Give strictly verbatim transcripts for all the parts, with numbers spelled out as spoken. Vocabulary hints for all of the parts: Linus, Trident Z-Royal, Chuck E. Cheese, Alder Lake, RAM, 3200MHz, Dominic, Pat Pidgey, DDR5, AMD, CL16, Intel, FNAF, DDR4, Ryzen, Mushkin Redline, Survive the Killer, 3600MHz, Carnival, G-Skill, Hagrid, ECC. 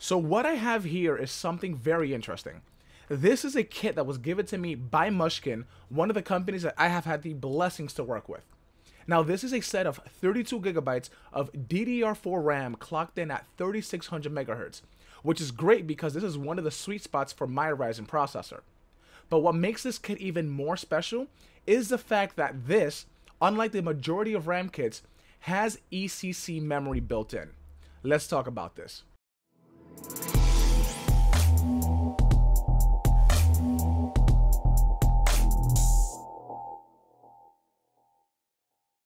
So what I have here is something very interesting. This is a kit that was given to me by Mushkin, one of the companies that I have had the blessings to work with. Now, this is a set of thirty-two gigabytes of D D R four RAM clocked in at thirty-six hundred megahertz, which is great because this is one of the sweet spots for my Ryzen processor. But what makes this kit even more special is the fact that this, unlike the majority of RAM kits, has E C C memory built in. Let's talk about this.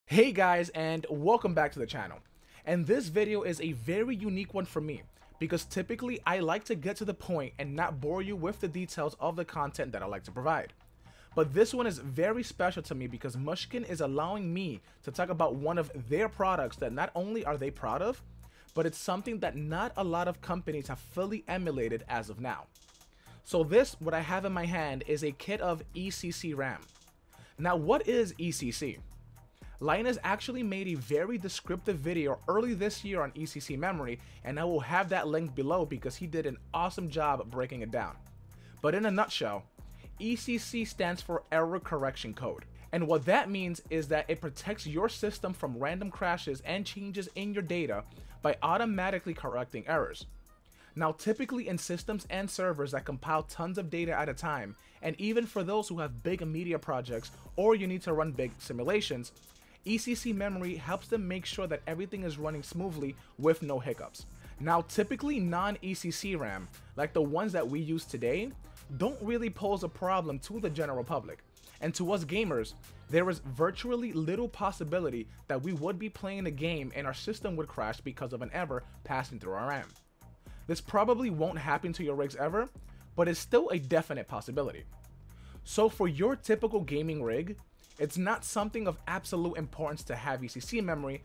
Hey guys, and welcome back to the channel. And this video is a very unique one for me because typically I like to get to the point and not bore you with the details of the content that I like to provide. But this one is very special to me because Mushkin is allowing me to talk about one of their products that not only are they proud of, but it's something that not a lot of companies have fully emulated as of now. So this, what I have in my hand, is a kit of E C C RAM. Now, what is E C C? Linus actually made a very descriptive video early this year on E C C memory, and I will have that link below because he did an awesome job breaking it down. But in a nutshell, E C C stands for Error Correction Code. And what that means is that it protects your system from random crashes and changes in your data by automatically correcting errors. Now, typically in systems and servers that compile tons of data at a time, and even for those who have big media projects or you need to run big simulations, E C C memory helps them make sure that everything is running smoothly with no hiccups. Now, typically non-E C C RAM, like the ones that we use today, don't really pose a problem to the general public. And to us gamers, there is virtually little possibility that we would be playing a game and our system would crash because of an error passing through our RAM. This probably won't happen to your rigs ever, but it's still a definite possibility. So for your typical gaming rig, it's not something of absolute importance to have E C C memory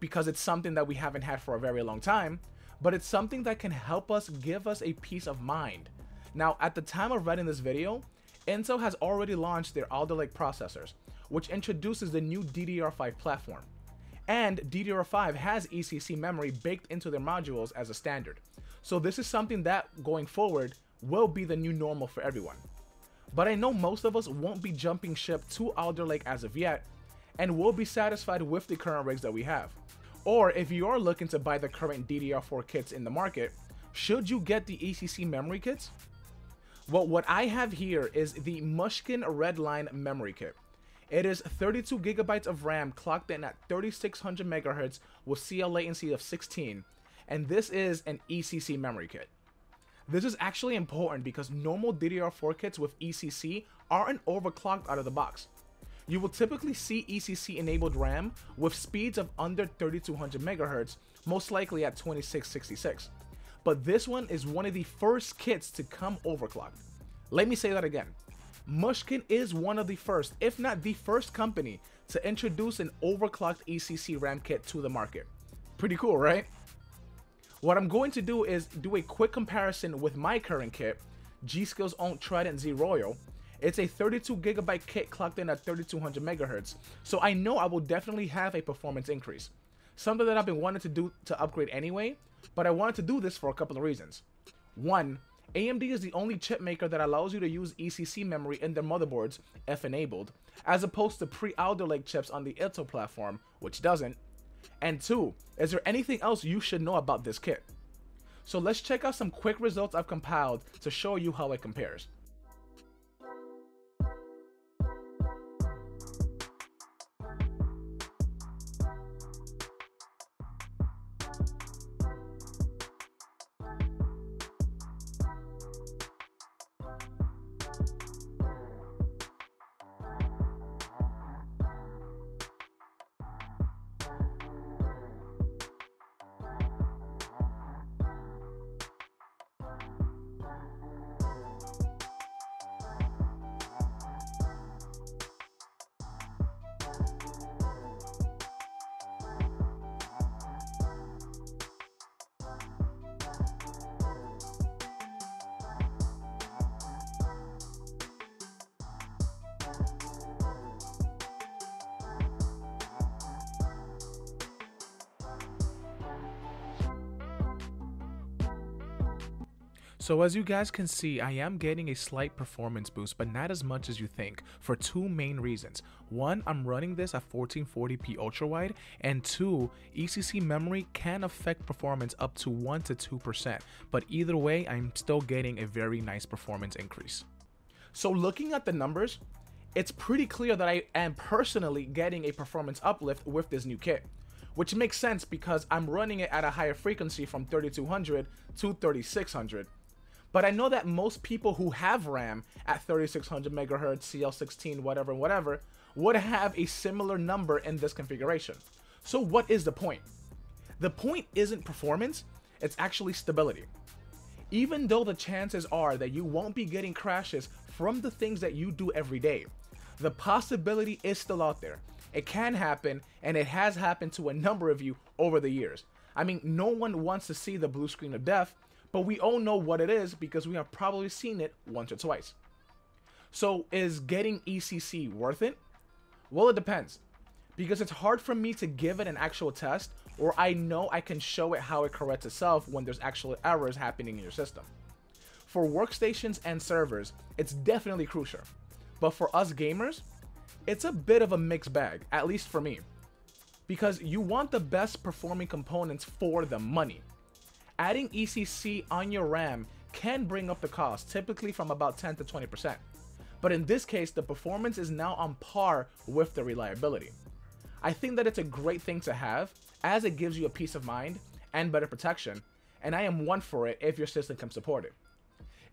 because it's something that we haven't had for a very long time, but it's something that can help us give us a peace of mind. Now, at the time of writing this video, Intel has already launched their Alder Lake processors, which introduces the new D D R five platform. And D D R five has E C C memory baked into their modules as a standard. So this is something that, going forward, will be the new normal for everyone. But I know most of us won't be jumping ship to Alder Lake as of yet, and will be satisfied with the current rigs that we have. Or if you are looking to buy the current D D R four kits in the market, should you get the E C C memory kits? Well, what I have here is the Mushkin Redline memory kit. It is thirty-two gigabytes of RAM clocked in at thirty-six hundred megahertz with C L latency of sixteen, and this is an E C C memory kit. This is actually important because normal D D R four kits with E C C aren't overclocked out of the box. You will typically see E C C enabled RAM with speeds of under thirty-two hundred megahertz, most likely at twenty-six sixty-six. But this one is one of the first kits to come overclocked. Let me say that again. Mushkin is one of the first, if not the first company to introduce an overclocked E C C RAM kit to the market. Pretty cool, right? What I'm going to do is do a quick comparison with my current kit, G-Skill's own Trident Z-Royal. It's a thirty-two gigabyte kit clocked in at thirty-two hundred megahertz, so I know I will definitely have a performance increase. Something that I've been wanting to do to upgrade anyway, but I wanted to do this for a couple of reasons. One, A M D is the only chip maker that allows you to use E C C memory in their motherboards, if enabled, as opposed to pre-Alder Lake chips on the Intel platform, which doesn't. And two, is there anything else you should know about this kit? So let's check out some quick results I've compiled to show you how it compares. So as you guys can see, I am getting a slight performance boost, but not as much as you think, for two main reasons. One, I'm running this at fourteen forty p ultra-wide, and two, E C C memory can affect performance up to one to two percent, but either way, I'm still getting a very nice performance increase. So looking at the numbers, it's pretty clear that I am personally getting a performance uplift with this new kit, which makes sense because I'm running it at a higher frequency from thirty-two hundred to thirty-six hundred. But I know that most people who have RAM at thirty-six hundred megahertz, C L sixteen, whatever, whatever, would have a similar number in this configuration. So what is the point? The point isn't performance, it's actually stability. Even though the chances are that you won't be getting crashes from the things that you do every day, the possibility is still out there. It can happen, and it has happened to a number of you over the years. I mean, no one wants to see the blue screen of death, but we all know what it is because we have probably seen it once or twice. So is getting E C C worth it? Well, it depends, because it's hard for me to give it an actual test, or I know I can show it how it corrects itself when there's actual errors happening in your system. For workstations and servers, it's definitely crucial, but for us gamers, it's a bit of a mixed bag, at least for me, because you want the best performing components for the money. Adding E C C on your RAM can bring up the cost, typically from about ten to twenty percent. But in this case, the performance is now on par with the reliability. I think that it's a great thing to have, as it gives you a peace of mind and better protection, and I am one for it if your system can support it.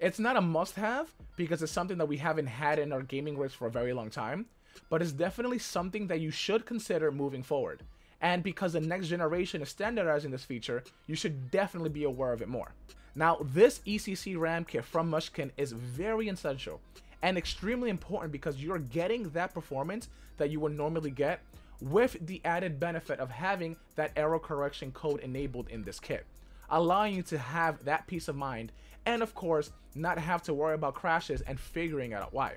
It's not a must-have, because it's something that we haven't had in our gaming rigs for a very long time, but it's definitely something that you should consider moving forward. And because the next generation is standardizing this feature, you should definitely be aware of it more. Now, this E C C RAM kit from Mushkin is very essential and extremely important because you're getting that performance that you would normally get with the added benefit of having that error correction code enabled in this kit, allowing you to have that peace of mind and, of course, not have to worry about crashes and figuring out why.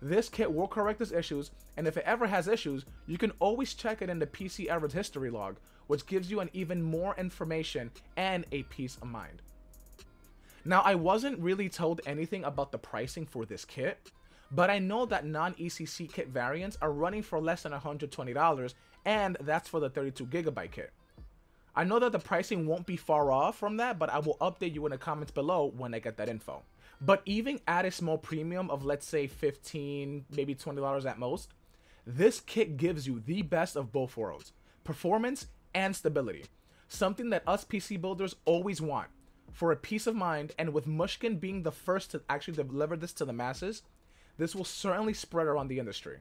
This kit will correct these issues, and if it ever has issues, you can always check it in the P C errors history log, which gives you an even more information and a peace of mind. Now, I wasn't really told anything about the pricing for this kit, but I know that non-E C C kit variants are running for less than one hundred twenty dollars, and that's for the thirty-two gigabyte kit. I know that the pricing won't be far off from that, but I will update you in the comments below when I get that info. But even at a small premium of, let's say, fifteen dollars, maybe twenty dollars at most, this kit gives you the best of both worlds, performance and stability, something that us P C builders always want. For a peace of mind, and with Mushkin being the first to actually deliver this to the masses, this will certainly spread around the industry.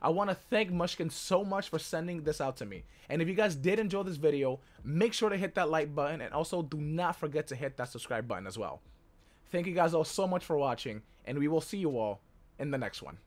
I want to thank Mushkin so much for sending this out to me. And if you guys did enjoy this video, make sure to hit that like button, and also do not forget to hit that subscribe button as well. Thank you guys all so much for watching, and we will see you all in the next one.